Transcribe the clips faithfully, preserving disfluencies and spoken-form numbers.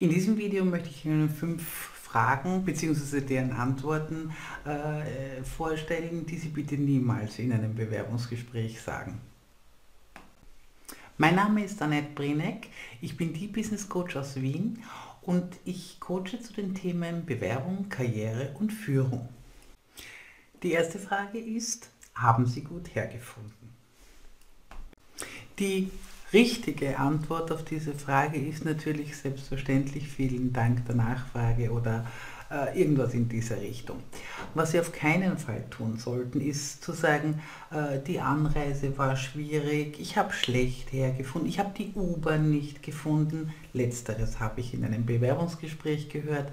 In diesem Video möchte ich Ihnen fünf Fragen bzw. deren Antworten äh, vorstellen, die Sie bitte niemals in einem Bewerbungsgespräch sagen. Mein Name ist Annette Brinek, ich bin die Businesscoach aus Wien und ich coache zu den Themen Bewerbung, Karriere und Führung. Die erste Frage ist, haben Sie gut hergefunden? Die richtige Antwort auf diese Frage ist natürlich selbstverständlich vielen Dank der Nachfrage oder äh, irgendwas in dieser Richtung. Was Sie auf keinen Fall tun sollten, ist zu sagen, äh, die Anreise war schwierig, ich habe schlecht hergefunden, ich habe die U-Bahn nicht gefunden. Letzteres habe ich in einem Bewerbungsgespräch gehört.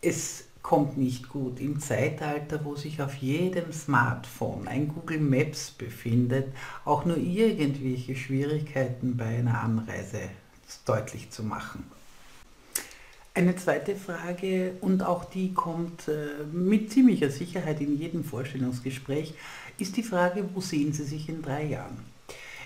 Es kommt nicht gut im Zeitalter, wo sich auf jedem Smartphone ein Google Maps befindet, auch nur irgendwelche Schwierigkeiten bei einer Anreise deutlich zu machen. Eine zweite Frage, und auch die kommt mit ziemlicher Sicherheit in jedem Vorstellungsgespräch, ist die Frage, wo sehen Sie sich in drei Jahren?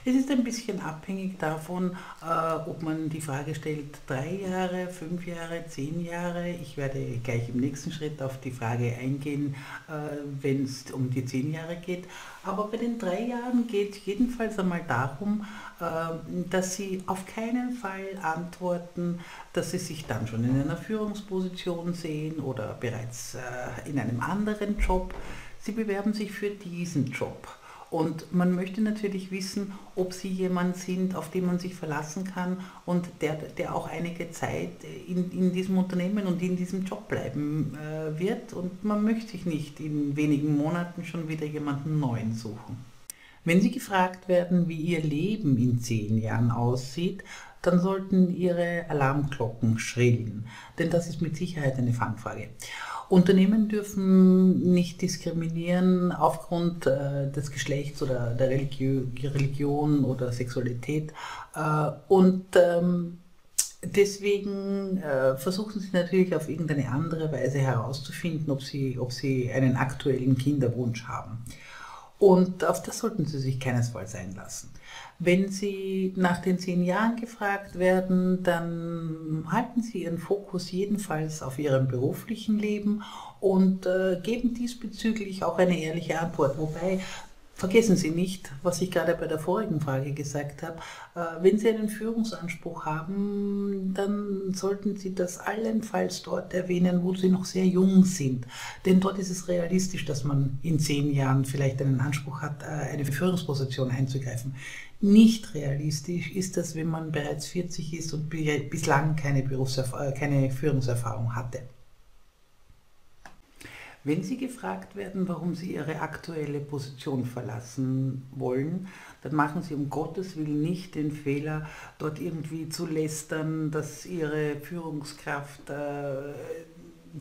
Es ist ein bisschen abhängig davon, äh, ob man die Frage stellt, drei Jahre, fünf Jahre, zehn Jahre. Ich werde gleich im nächsten Schritt auf die Frage eingehen, äh, wenn es um die zehn Jahre geht. Aber bei den drei Jahren geht es jedenfalls einmal darum, äh, dass Sie auf keinen Fall antworten, dass Sie sich dann schon in einer Führungsposition sehen oder bereits äh, in einem anderen Job. Sie bewerben sich für diesen Job. Und man möchte natürlich wissen, ob Sie jemand sind, auf den man sich verlassen kann und der, der auch einige Zeit in, in diesem Unternehmen und in diesem Job bleiben äh, wird. Und man möchte sich nicht in wenigen Monaten schon wieder jemanden neuen suchen. Wenn Sie gefragt werden, wie Ihr Leben in zehn Jahren aussieht, dann sollten Ihre Alarmglocken schrillen, denn das ist mit Sicherheit eine Fangfrage. Unternehmen dürfen nicht diskriminieren aufgrund äh, des Geschlechts oder der Religio Religion oder Sexualität äh, und ähm, deswegen äh, versuchen Sie natürlich auf irgendeine andere Weise herauszufinden, ob Sie, ob Sie einen aktuellen Kinderwunsch haben. Und auf das sollten Sie sich keinesfalls einlassen. Wenn Sie nach den zehn Jahren gefragt werden, dann halten Sie Ihren Fokus jedenfalls auf Ihrem beruflichen Leben und äh, geben diesbezüglich auch eine ehrliche Antwort. Wobei, vergessen Sie nicht, was ich gerade bei der vorigen Frage gesagt habe, äh, wenn Sie einen Führungsanspruch haben, dann sollten Sie das allenfalls dort erwähnen, wo Sie noch sehr jung sind. Denn dort ist es realistisch, dass man in zehn Jahren vielleicht einen Anspruch hat, eine Führungsposition einzugreifen. Nicht realistisch ist das, wenn man bereits vierzig ist und bislang keine, Berufserf- keine Führungserfahrung hatte. Wenn Sie gefragt werden, warum Sie Ihre aktuelle Position verlassen wollen, dann machen Sie um Gottes Willen nicht den Fehler, dort irgendwie zu lästern, dass Ihre Führungskraft äh,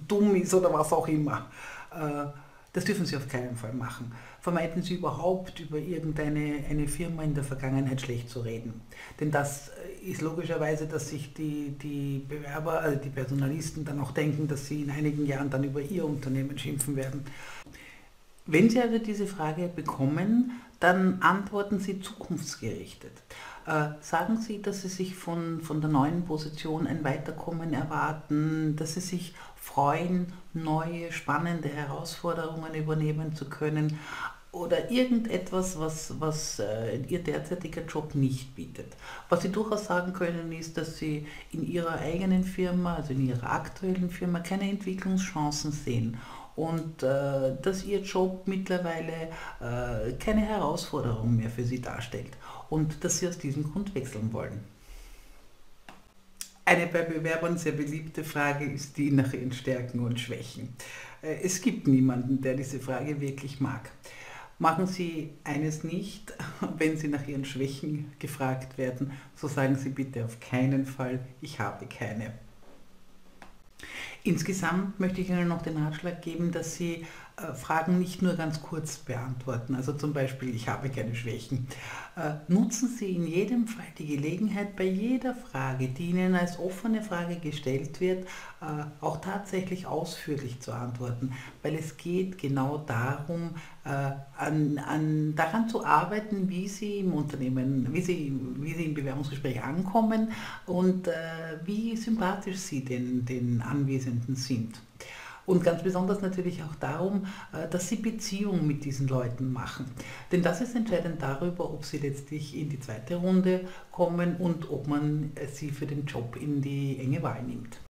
dumm ist oder was auch immer. Äh, das dürfen Sie auf keinen Fall machen. Vermeiden Sie überhaupt, über irgendeine eine Firma in der Vergangenheit schlecht zu reden. Denn das ist logischerweise, dass sich die, die Bewerber, also die Personalisten dann auch denken, dass sie in einigen Jahren dann über ihr Unternehmen schimpfen werden. Wenn Sie also diese Frage bekommen, dann antworten Sie zukunftsgerichtet. Äh, sagen Sie, dass Sie sich von, von der neuen Position ein Weiterkommen erwarten, dass Sie sich freuen, neue, spannende Herausforderungen übernehmen zu können oder irgendetwas, was, was äh, Ihr derzeitiger Job nicht bietet. Was Sie durchaus sagen können, ist, dass Sie in Ihrer eigenen Firma, also in Ihrer aktuellen Firma, keine Entwicklungschancen sehen. Und äh, dass Ihr Job mittlerweile äh, keine Herausforderung mehr für Sie darstellt und dass Sie aus diesem Grund wechseln wollen. Eine bei Bewerbern sehr beliebte Frage ist die nach Ihren Stärken und Schwächen. Äh, es gibt niemanden, der diese Frage wirklich mag. Machen Sie eines nicht, wenn Sie nach Ihren Schwächen gefragt werden, so sagen Sie bitte auf keinen Fall, ich habe keine. Insgesamt möchte ich Ihnen noch den Ratschlag geben, dass Sie äh, Fragen nicht nur ganz kurz beantworten. Also zum Beispiel, ich habe keine Schwächen. Äh, nutzen Sie in jedem Fall die Gelegenheit, bei jeder Frage, die Ihnen als offene Frage gestellt wird, äh, auch tatsächlich ausführlich zu antworten. Weil es geht genau darum, äh, an, an, daran zu arbeiten, wie Sie im Unternehmen, wie Sie, wie Sie im Bewerbungsgespräch ankommen und äh, wie sympathisch Sie den, den Anwesenden sind. Und ganz besonders natürlich auch darum, dass Sie Beziehung mit diesen Leuten machen. Denn das ist entscheidend darüber, ob Sie letztlich in die zweite Runde kommen und ob man Sie für den Job in die enge Wahl nimmt.